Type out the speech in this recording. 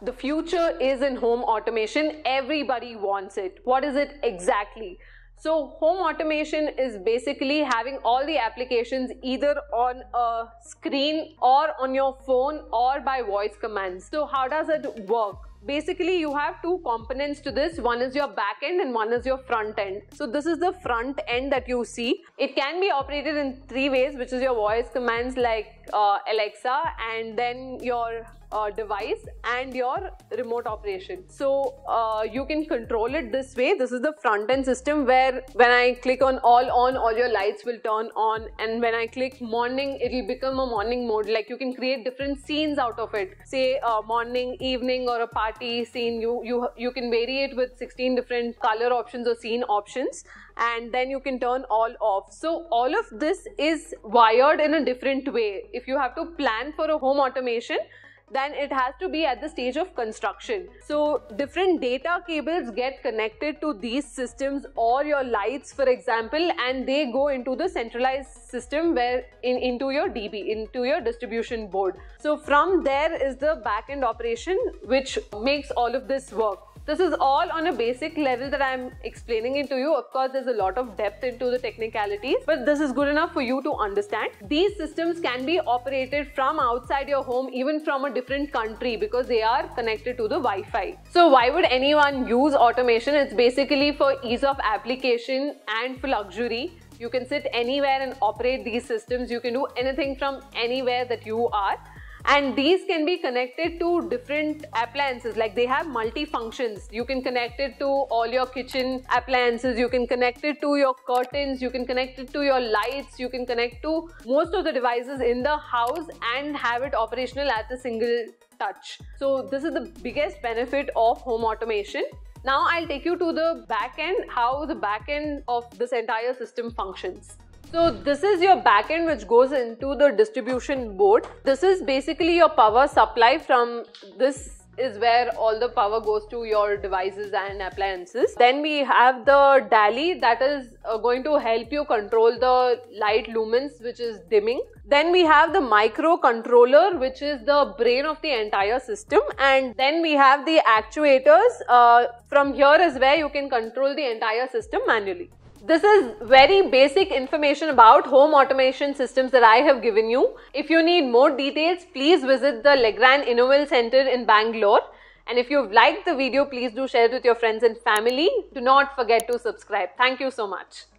The future is in home automation. Everybody wants it. What is it exactly? So home automation is basically having all the applications either on a screen or on your phone or by voice commands. So how does it work? Basically, you have two components to this. One is your back end and one is your front end. So this is the front end that you see. It can be operated in three ways, which is your voice commands like Alexa, and then your device and your remote operation. So you can control it this way. This is the front end system where when I click on all your lights will turn on, and when I click morning, it will become a morning mode. Like you can create different scenes out of it. Say morning, evening, or a party scene. You can vary it with 16 different color options or scene options, and then you can turn all off. So all of this is wired in a different way. If you have to plan for a home automation, then it has to be at the stage of construction. So different data cables get connected to these systems or your lights, for example, and they go into the centralized system where into your DB, into your distribution board. So from there is the back-end operation which makes all of this work. This is all on a basic level that I'm explaining it to you. Of course, there's a lot of depth into the technicalities, but this is good enough for you to understand. These systems can be operated from outside your home, even from a different country, because they are connected to the Wi-Fi. So why would anyone use automation? It's basically for ease of application and for luxury. You can sit anywhere and operate these systems. You can do anything from anywhere that you are. And these can be connected to different appliances, like they have multi-functions. You can connect it to all your kitchen appliances, you can connect it to your curtains, you can connect it to your lights, you can connect to most of the devices in the house and have it operational at a single touch. So this is the biggest benefit of home automation. Now I'll take you to the back end, how the back end of this entire system functions. So this is your backend which goes into the distribution board. This is basically your power supply. From this is where all the power goes to your devices and appliances. Then we have the DALI that is going to help you control the light lumens, which is dimming. Then we have the microcontroller, which is the brain of the entire system. And then we have the actuators. From here is where you can control the entire system manually. This is very basic information about home automation systems that I have given you. If you need more details, please visit the Legrand Innovel Centre in Bangalore. And if you've liked the video, please do share it with your friends and family. Do not forget to subscribe. Thank you so much.